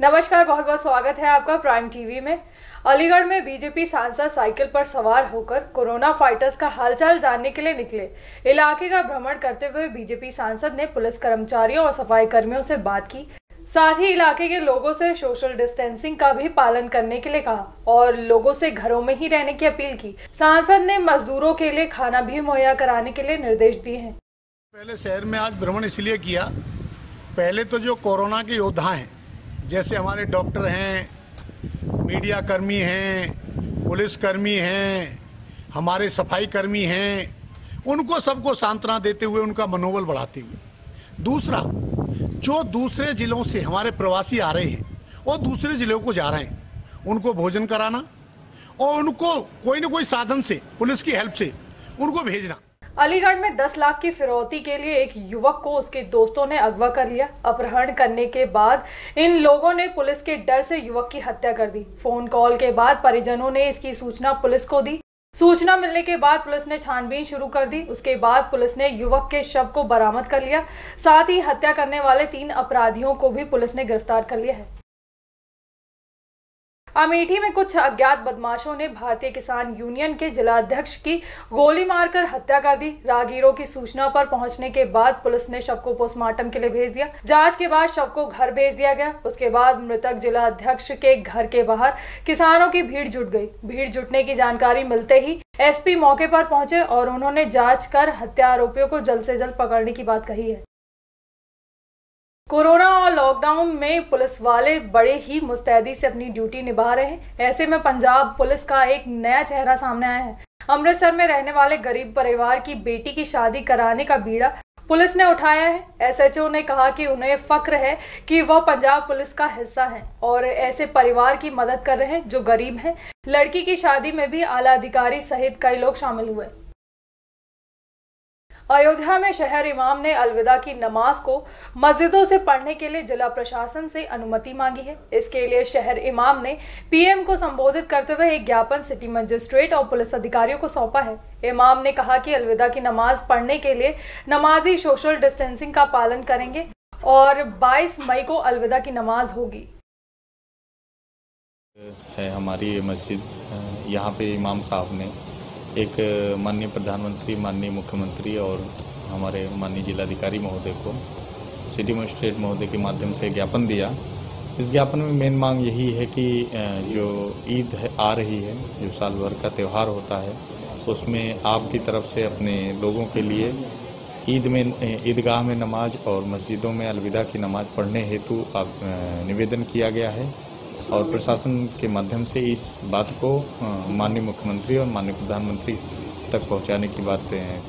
नमस्कार, बहुत बहुत स्वागत है आपका प्राइम टीवी में। अलीगढ़ में बीजेपी सांसद साइकिल पर सवार होकर कोरोना फाइटर्स का हालचाल जानने के लिए निकले। इलाके का भ्रमण करते हुए बीजेपी सांसद ने पुलिस कर्मचारियों और सफाई कर्मियों से बात की, साथ ही इलाके के लोगों से सोशल डिस्टेंसिंग का भी पालन करने के लिए कहा और लोगों से घरों में ही रहने की अपील की। सांसद ने मजदूरों के लिए खाना भी मुहैया कराने के लिए निर्देश दिए हैं। पहले शहर में आज भ्रमण इसलिए किया, पहले तो जो कोरोना के योद्धा हैं, जैसे हमारे डॉक्टर हैं, मीडिया कर्मी हैं, पुलिस कर्मी हैं, हमारे सफाई कर्मी हैं, उनको सबको सांत्वना देते हुए, उनका मनोबल बढ़ाते हुए। दूसरा, जो दूसरे ज़िलों से हमारे प्रवासी आ रहे हैं और दूसरे ज़िलों को जा रहे हैं, उनको भोजन कराना और उनको कोई ना कोई साधन से, पुलिस की हेल्प से उनको भेजना। अलीगढ़ में 10 लाख की फिरौती के लिए एक युवक को उसके दोस्तों ने अगवा कर लिया। अपहरण करने के बाद इन लोगों ने पुलिस के डर से युवक की हत्या कर दी। फोन कॉल के बाद परिजनों ने इसकी सूचना पुलिस को दी। सूचना मिलने के बाद पुलिस ने छानबीन शुरू कर दी। उसके बाद पुलिस ने युवक के शव को बरामद कर लिया। साथ ही हत्या करने वाले 3 अपराधियों को भी पुलिस ने गिरफ्तार कर लिया है। अमेठी में कुछ अज्ञात बदमाशों ने भारतीय किसान यूनियन के जिलाध्यक्ष की गोली मारकर हत्या कर दी। राहगीरों की सूचना पर पहुंचने के बाद पुलिस ने शव को पोस्टमार्टम के लिए भेज दिया। जांच के बाद शव को घर भेज दिया गया। उसके बाद मृतक जिलाध्यक्ष के घर के बाहर किसानों की भीड़ जुट गई। भीड़ जुटने की जानकारी मिलते ही एसपी मौके पर पहुंचे और उन्होंने जाँच कर हत्या आरोपियों को जल्द से जल्द पकड़ने की बात कही है। कोरोना और लॉकडाउन में पुलिस वाले बड़े ही मुस्तैदी से अपनी ड्यूटी निभा रहे हैं। ऐसे में पंजाब पुलिस का एक नया चेहरा सामने आया है। अमृतसर में रहने वाले गरीब परिवार की बेटी की शादी कराने का बीड़ा पुलिस ने उठाया है। एसएचओ ने कहा कि उन्हें फक्र है कि वह पंजाब पुलिस का हिस्सा हैं और ऐसे परिवार की मदद कर रहे हैं जो गरीब हैं। लड़की की शादी में भी आला अधिकारी सहित कई लोग शामिल हुए। अयोध्या में शहर इमाम ने अलविदा की नमाज को मस्जिदों से पढ़ने के लिए जिला प्रशासन से अनुमति मांगी है। इसके लिए शहर इमाम ने पीएम को संबोधित करते हुए एक ज्ञापन सिटी मजिस्ट्रेट और पुलिस अधिकारियों को सौंपा है। इमाम ने कहा कि अलविदा की नमाज पढ़ने के लिए नमाजी सोशल डिस्टेंसिंग का पालन करेंगे और 22 मई को अलविदा की नमाज होगी। है हमारी मस्जिद, यहाँ पे इमाम साहब ने एक माननीय प्रधानमंत्री, माननीय मुख्यमंत्री और हमारे माननीय जिलाधिकारी महोदय को, सिटी मजिस्ट्रेट महोदय के माध्यम से ज्ञापन दिया। इस ज्ञापन में मेन मांग यही है कि जो ईद आ रही है, जो साल भर का त्यौहार होता है, उसमें आपकी तरफ से अपने लोगों के लिए ईद में, ईदगाह में नमाज और मस्जिदों में अलविदा की नमाज पढ़ने हेतु आप निवेदन किया गया है और प्रशासन के माध्यम से इस बात को माननीय मुख्यमंत्री और माननीय प्रधानमंत्री तक पहुंचाने की बात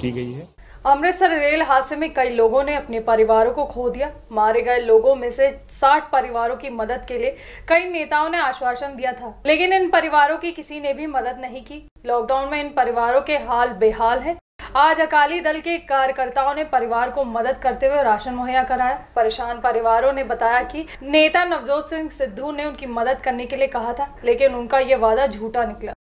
की गई है। अमृतसर रेल हादसे में कई लोगों ने अपने परिवारों को खो दिया। मारे गए लोगों में से 60 परिवारों की मदद के लिए कई नेताओं ने आश्वासन दिया था, लेकिन इन परिवारों की किसी ने भी मदद नहीं की। लॉकडाउन में इन परिवारों के हाल बेहाल है। आज अकाली दल के कार्यकर्ताओं ने परिवार को मदद करते हुए राशन मुहैया कराया। परेशान परिवारों ने बताया कि नेता नवजोत सिंह सिद्धू ने उनकी मदद करने के लिए कहा था, लेकिन उनका यह वादा झूठा निकला।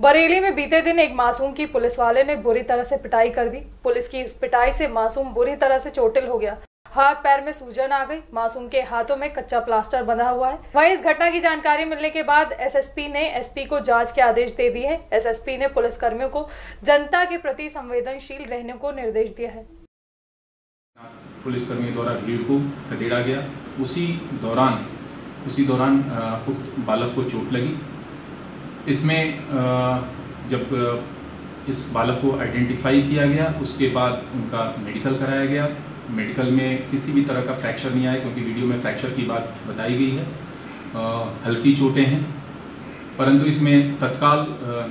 बरेली में बीते दिन एक मासूम की पुलिस वाले ने बुरी तरह से पिटाई कर दी। पुलिस की इस पिटाई से मासूम बुरी तरह से चोटिल हो गया। हाथ पैर में सूजन आ गई। मासूम के हाथों में कच्चा प्लास्टर बंधा हुआ है। वहीं इस घटना की जानकारी मिलने के बाद एसएसपी ने एसपी को जांच के आदेश दे दिए हैं। एसएसपी ने पुलिस कर्मियों को जनता के प्रति संवेदनशील रहने को निर्देश दिया है। पुलिस कर्मियों द्वारा भीड़ को खदेड़ा गया, उसी दौरान उक्त बालक को चोट लगी। इसमें जब इस बालक को आइडेंटिफाई किया गया, उसके बाद उनका मेडिकल कराया गया। मेडिकल में किसी भी तरह का फ्रैक्चर नहीं आया, क्योंकि वीडियो में फ्रैक्चर की बात बताई गई है। हल्की चोटें हैं, परंतु इसमें तत्काल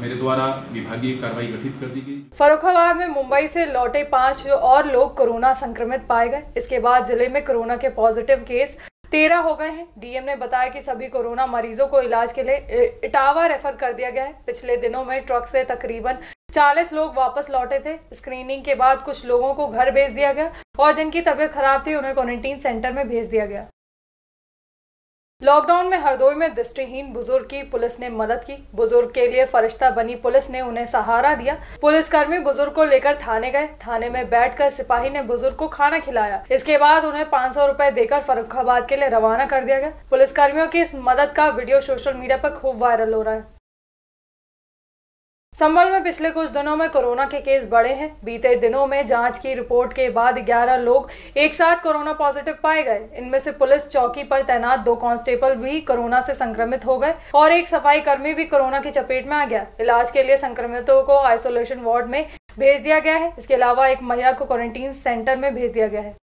मेरे द्वारा विभागीय कार्रवाई गठित कर दी गई। फरुखाबाद में मुंबई से लौटे 5 और लोग कोरोना संक्रमित पाए गए। इसके बाद जिले में कोरोना के पॉजिटिव केस 13 हो गए हैं। डीएम ने बताया कि सभी कोरोना मरीजों को इलाज के लिए इटावा रेफर कर दिया गया है। पिछले दिनों में ट्रक से तकरीबन 40 लोग वापस लौटे थे। स्क्रीनिंग के बाद कुछ लोगों को घर भेज दिया गया और जिनकी तबीयत खराब थी उन्हें क्वारंटीन सेंटर में भेज दिया गया। लॉकडाउन में हरदोई में दृष्टिहीन बुजुर्ग की पुलिस ने मदद की। बुजुर्ग के लिए फरिश्ता बनी पुलिस ने उन्हें सहारा दिया। पुलिसकर्मी बुजुर्ग को लेकर थाने गए। थाने में बैठकर सिपाही ने बुजुर्ग को खाना खिलाया। इसके बाद उन्हें 500 रुपए देकर फरुखाबाद के लिए रवाना कर दिया गया। पुलिसकर्मियों की इस मदद का वीडियो सोशल मीडिया पर खूब वायरल हो रहा है। संभल में पिछले कुछ दिनों में कोरोना के केस बढ़े हैं। बीते दिनों में जांच की रिपोर्ट के बाद 11 लोग एक साथ कोरोना पॉजिटिव पाए गए। इनमें से पुलिस चौकी पर तैनात 2 कांस्टेबल भी कोरोना से संक्रमित हो गए और एक सफाई कर्मी भी कोरोना की चपेट में आ गया। इलाज के लिए संक्रमितों को आइसोलेशन वार्ड में भेज दिया गया है। इसके अलावा एक महिला को क्वारंटीन सेंटर में भेज दिया गया है।